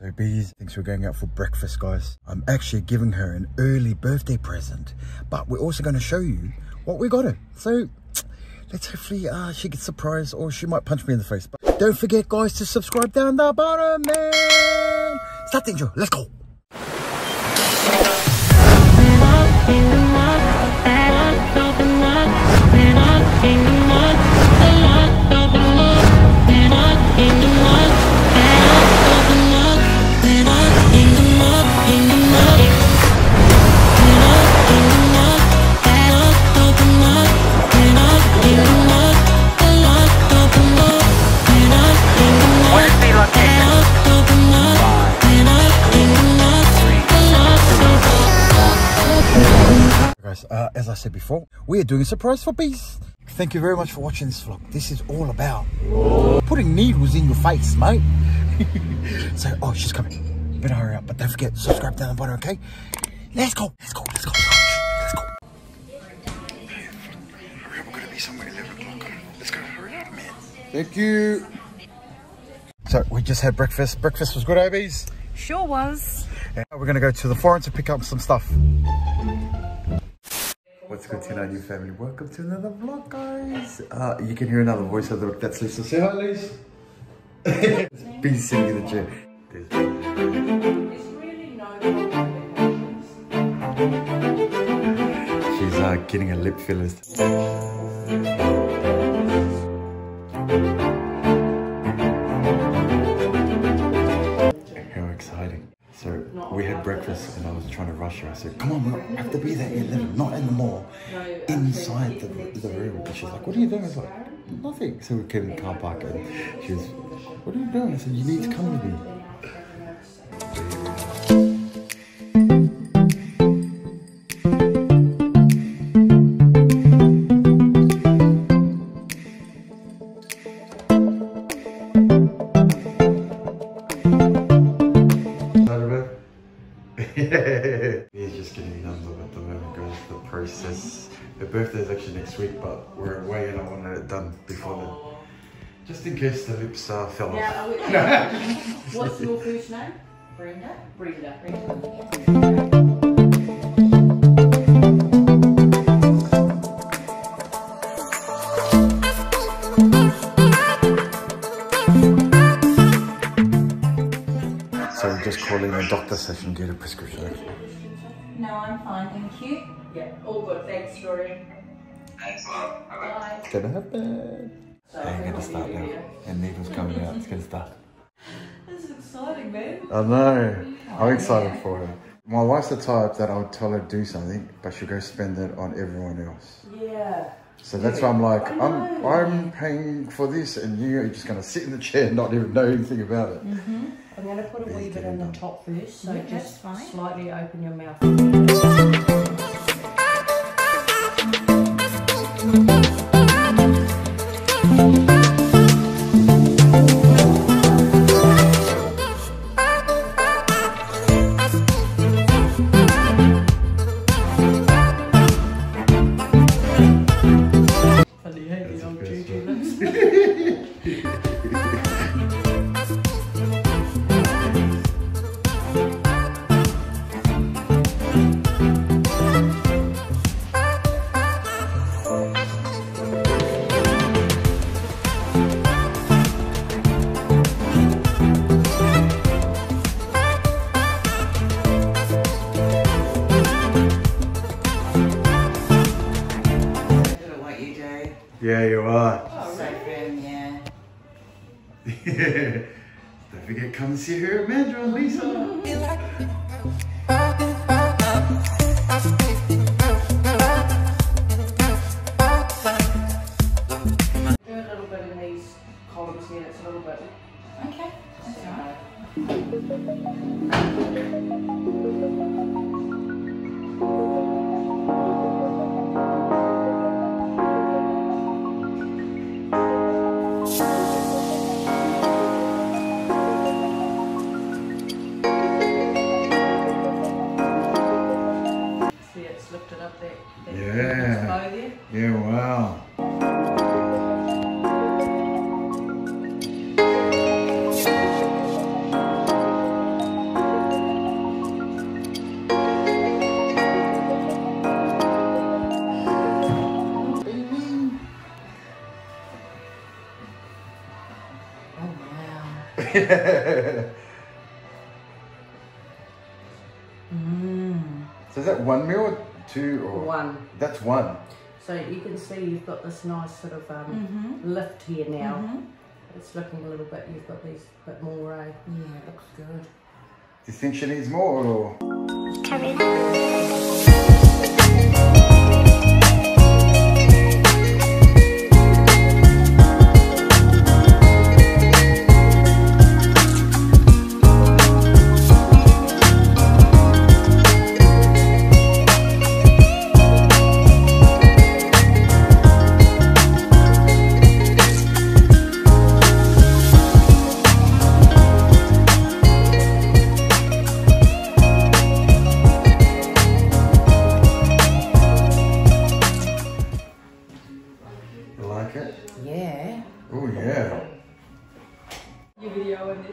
So Bees thinks we're going out for breakfast, guys. I'm actually giving her an early birthday present, but we're also going to show you what we got her. So let's hopefully she gets surprised, or she might punch me in the face. But don't forget, guys, to subscribe down the bottom, man. Start the intro. Let's go. As I said before, we are doing a surprise for Bees. Thank you very much for watching this vlog. This is all about putting needles in your face, mate. So, oh, she's coming. Better hurry up, but don't forget, subscribe down the bottom, okay? Let's go. Let's go. Let's go. Let's go. Hurry up, we're going to be somewhere at 11 o'clock. Let's go. Hurry up, man. Thank you. So, we just had breakfast. Breakfast was good, eh, Bees? Sure was. And now we're going to go to the forum to pick up some stuff. What's good, Tinania family? Welcome to another vlog, guys. You can hear another voice of the that's Lisa. Say hi, Liz. It's been sitting in the chair. There's really no complications. She's getting a lip filler. How exciting. So we had breakfast and I was trying to rush her. I said, come on, we have to be there in the, not in the mall, inside the room. And she's like, what are you doing? I was like, nothing. So we came in the car park and she was, what are you doing? I said, you need to come with me. He's just getting done at the moment, guys. The process. Her birthday is actually next week, but we're away and I wanted it done before then. Just in case the lips fell off. Yeah, what's your first name? Brenda? Brenda. Calling a doctor so I can get a prescription. No, I'm fine, thank you. Yeah, all good, thanks, Rory. Thanks, love. Bye. It's gonna happen. So I'm gonna start now. And needles coming out, it's gonna start. This is exciting, man. I know. I'm excited for her. My wife's the type that I'll tell her to do something, but she'll go spend it on everyone else. Yeah. So that's why I'm like, I'm paying for this and you're just going to sit in the chair and not even know anything about it. Mm-hmm. I'm going to put a wee bit on the top first, so just slightly open your mouth. Yeah, you are. Oh, so firm, yeah. Don't forget, come and see her at Mandurah, Lisa. Do a little bit in these columns here, it's a little bit. Okay, that's alright. So is that one meal or two? Or? One. That's one. So you can see you've got this nice sort of lift here now. It's looking a little bit, you've got these a bit more, eh? Yeah, it looks good. Do you think she needs more or?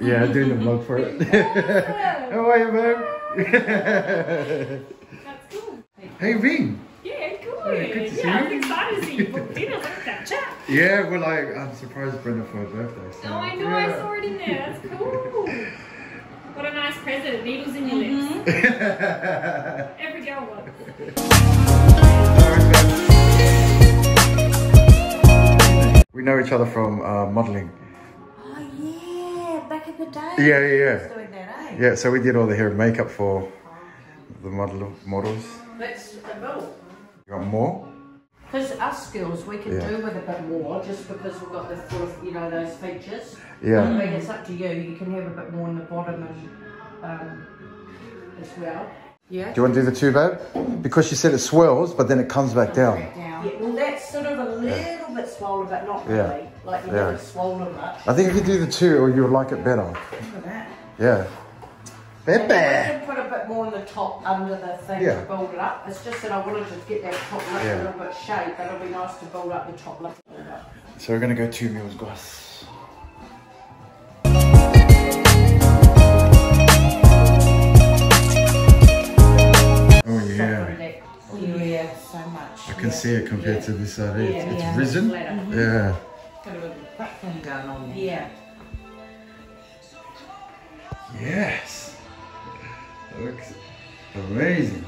Yeah, doing the vlog for it. How are you, babe? That's cool. Hey, Ving. Yeah, cool. Oh, good to see you. I was excited to see you book dinner. Look at that chat. Yeah, well, I'm surprised Brenda for her birthday. So. Oh, I know. Yeah. I saw it in there. That's cool. What a nice present. Needles in your lips. Every girl wants. We know each other from modelling. Yeah. Doing that, eh? Yeah, so we did all the hair and makeup for the models. That's a bill. You got more? Because us girls, we can do with a bit more just because we've got the full of, you know, those features. Yeah. I mean, it's up to you. You can have a bit more in the bottom and, as well. Yeah. Do you want to do the two, babe? Because you said it swirls, but then it comes back down. Yeah, well, that's sort of a little bit swollen, but not really. Like, you don't swollen much. I think if you do the two, or you'll like it better. Look at that. Yeah. Better. I can put a bit more on the top under the thing to build it up. It's just that I wanted to get that top lip a little bit shaped, but it'll be nice to build up the top lip a little bit. So we're going to go 2 meals, guys. I can see it compared to this side. It's risen. Yeah. Got a big thing going on there. Yeah. Yes. That looks amazing.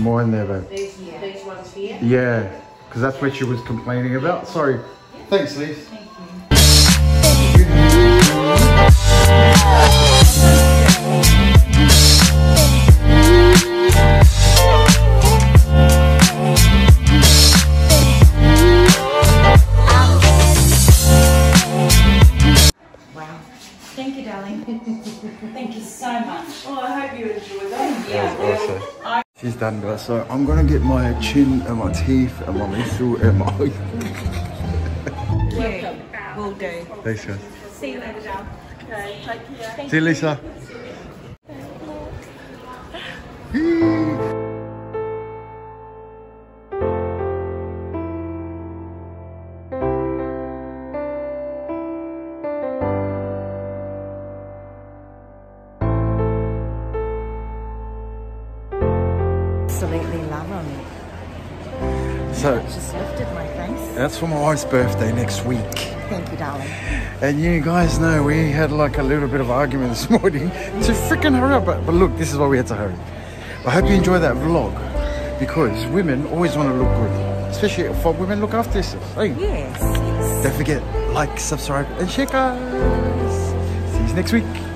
More in there, though. These ones here? Yeah, because that's what she was complaining about. Sorry. Thanks, Lise. Thank you. Wow. Thank you, darling. Thank you so much. Well, I hope you enjoy them. Yeah. Awesome. She's done, guys, so I'm gonna get my chin and my teeth and my muscle and my yeah, will do. Thanks, guys. See you later, Dal. Okay, take care. See you, Lisa. Absolutely love them. So I just lifted my face. That's for my wife's birthday next week. Thank you, darling. And you guys know we had like a little bit of argument this morning to freaking hurry up, but look, this is why we had to hurry. I hope you enjoy that vlog because women always want to look good, especially for women look after yourself. Hey? Yes. Don't forget, like, subscribe, and share, guys. See you next week.